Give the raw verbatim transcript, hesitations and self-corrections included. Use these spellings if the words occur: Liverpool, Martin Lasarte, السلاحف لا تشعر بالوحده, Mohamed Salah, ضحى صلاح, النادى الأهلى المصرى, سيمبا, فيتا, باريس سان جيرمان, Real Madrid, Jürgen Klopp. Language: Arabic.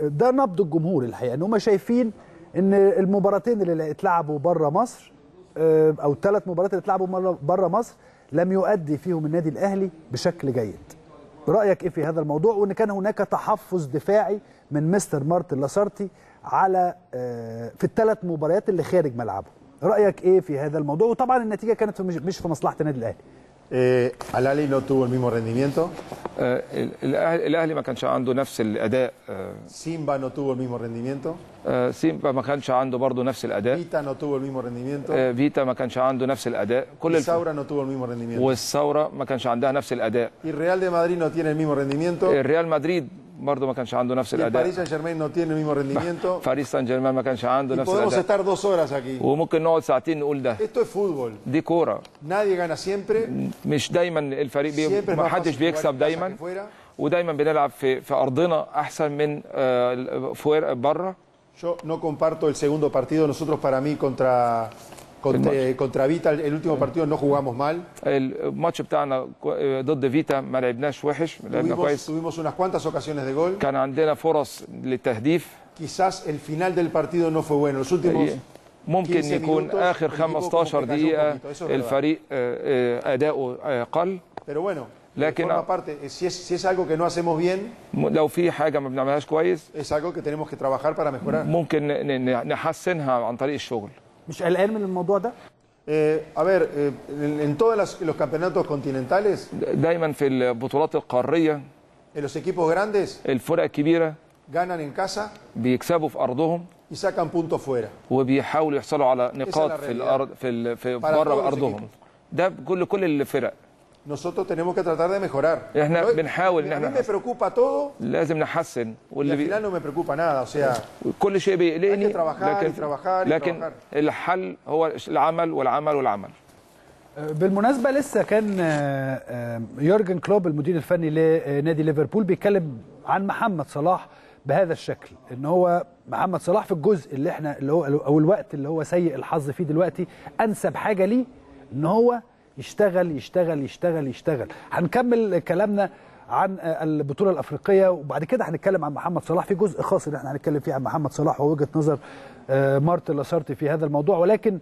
ده نبض الجمهور الحقيقه، ان هم شايفين ان المباراتين اللي اتلعبوا بره مصر او الثلاث مباريات اللي اتلعبوا بره مصر لم يؤدي فيهم النادي الاهلي بشكل جيد. رايك ايه في هذا الموضوع، وان كان هناك تحفظ دفاعي من مستر مارتن لاسارتي على في الثلاث مباريات اللي خارج ملعبه؟ رايك ايه في هذا الموضوع؟ وطبعا النتيجه كانت مش في مصلحه النادي الاهلي. الاهلي لو tuvo el mismo rendimiento. الاهلي ما كانش عنده نفس الاداء. سيمبا no tuvo el mismo rendimiento. سيمبا ما كانش عنده برضه نفس الاداء. فيتا no tuvo el mismo rendimiento. فيتا ما كانش عنده نفس الاداء. كل الثوره no tuvo el mismo rendimiento. والثوره ما كانش عندها نفس الاداء. الريال دي مدريد no tiene el mismo rendimiento. الريال مدريد برضه ما كانش عنده نفس الاداء. باريس سان جيرمان no tiene el mismo rendimiento. باريس سان جيرمان ما كانش عنده نفس الاداء. podemos estar dos horas aquí. وممكن نقعد ساعتين نقول ده. esto es fútbol. دي كوره. nadie gana siempre. مش دايما الفريق بي... ما حدش بيكسب دايما، ودايما بنلعب في في ارضنا احسن من بره. Yo no comparto el segundo partido. Nosotros para mí contra contra, contra Vita el último partido no jugamos mal. El match بتاعنا ضد فيتا ما لعبناش وحش، لعبنا كويس. Tuvimos unas cuantas ocasiones de gol. كان عندنا فرص للتهديف. Quizás el final del partido no fue bueno. Los últimos ممكن يكون آخر خمستاشر دقيقة الفريق أداؤه قل. Pero bueno. لكن aparte si es si es algo que no hacemos bien لو في حاجه ما بنعملهاش كويس es algo que tenemos que trabajar para mejorar ممكن نحسنها عن طريق الشغل. مش قلقان من الموضوع ده؟ a ver en todos los campeonatos continentales دايما في البطولات القاريه en los equipos grandes الفرق الكبيره ganan en casa بيكسبوا في ارضهم y sacan puntos fuera وبيحاولوا يحصلوا على نقاط في الارض في في بره ارضهم. ده كل كل الفرق. Nosotros tenemos que tratar de mejorar. احنا بنحاول ان احنا me preocupa todo. لازم نحسن واللي بي... no me preocupa nada, o sea كل شيء بيقلقني لكن trabajar, لكن trabajar. الحل هو العمل والعمل والعمل. بالمناسبه لسه كان يورجن كلوب المدير الفني لنادي ليفربول بيتكلم عن محمد صلاح بهذا الشكل، ان هو محمد صلاح في الجزء اللي احنا اللي هو او الوقت اللي هو سيء الحظ فيه دلوقتي انسب حاجه ليه ان هو يشتغل يشتغل يشتغل يشتغل. هنكمل كلامنا عن البطولة الأفريقية وبعد كده هنتكلم عن محمد صلاح في جزء خاص اللي احنا هنتكلم فيه عن محمد صلاح ووجهة نظر مارتن لاسارتي في هذا الموضوع. ولكن